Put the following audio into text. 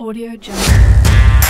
AudioJungle.